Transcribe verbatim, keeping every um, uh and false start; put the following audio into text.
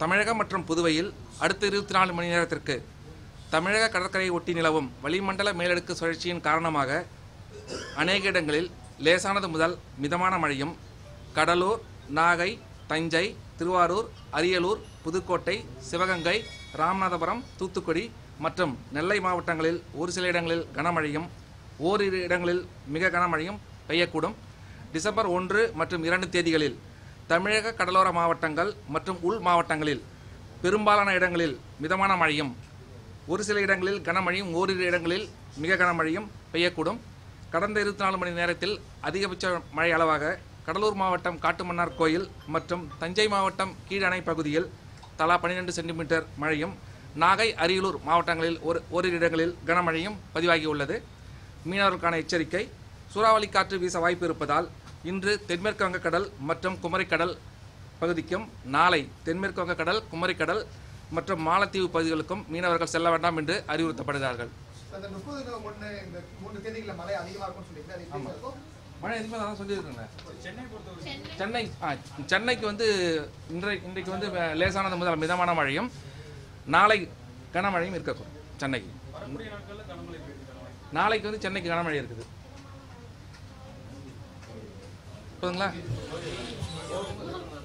தமிழகம் மற்றும் புதுவையில் அடுத்த இருபத்தி நாலு மணி நேரத்திற்கு தமிழக கடற்கரையை ஒட்டி நிலவும் வளிமண்டல மேலடுக்கு சுழற்சியின் காரணமாக அநேக இடங்களில் லேசானது முதல் மிதமான மழையும் கடலூர், நாகை, தஞ்சை, திருவாரூர், அரியலூர், புதுக்கோட்டை, சிவகங்கை, ராமநாதபுரம், தூத்துக்குடி மற்றும் நெல்லை மாவட்டங்களில் ஒரு சில இடங்களில் கனமழையும் ஓரிரு இடங்களில் மிக கனமழையும் பெய்யக்கூடும். டிசம்பர் ஒன்று மற்றும் இரண்டு தேதிகளில் தமிழக கடலோர மாவட்டங்கள் மற்றும் உள் மாவட்டங்களில் பெரும்பாலான இடங்களில் மிதமான மழையும் ஒரு சில இடங்களில் கனமழையும் ஓரிரு இடங்களில் மிக கனமழையும் பெய்யக்கூடும். கடந்த இருபத்தி நாலு மணி நேரத்தில் அதிகபட்ச மழை அளவாக கடலூர் மாவட்டம் காட்டுமன்னார் கோயில் மற்றும் தஞ்சை மாவட்டம் கீழணை பகுதியில் தலா பன்னிரெண்டு சென்டிமீட்டர் மழையும் நாகை, அரியலூர் மாவட்டங்களில் ஒரு ஓரிரு இடங்களில் கனமழையும் பதிவாகியுள்ளது. மீனவர்களுக்கான எச்சரிக்கை. சூறாவளி காற்று வீச வாய்ப்பு இருப்பதால் இன்று தென்மேற்கு வங்கக்கடல் மற்றும் குமரிக்கடல் பகுதிக்கும் நாளை தென்மேற்கு வங்கக்கடல், குமரிக்கடல் மற்றும் மாலத்தீவு பகுதிகளுக்கும் மீனவர்கள் செல்ல வேண்டாம் என்று அறிவுறுத்தப்படுகிறார்கள். மழை அதிகமாக தான் சொல்லியிருக்கேங்க. சென்னை சென்னைக்கு வந்து இன்றை இன்றைக்கு வந்து லேசானது முதல் மிதமான மழையும் நாளை கனமழையும் இருக்கக்கூடும். சென்னைக்கு நாளைக்கு வந்து சென்னைக்கு கனமழை இருக்குது. போதுங்களா?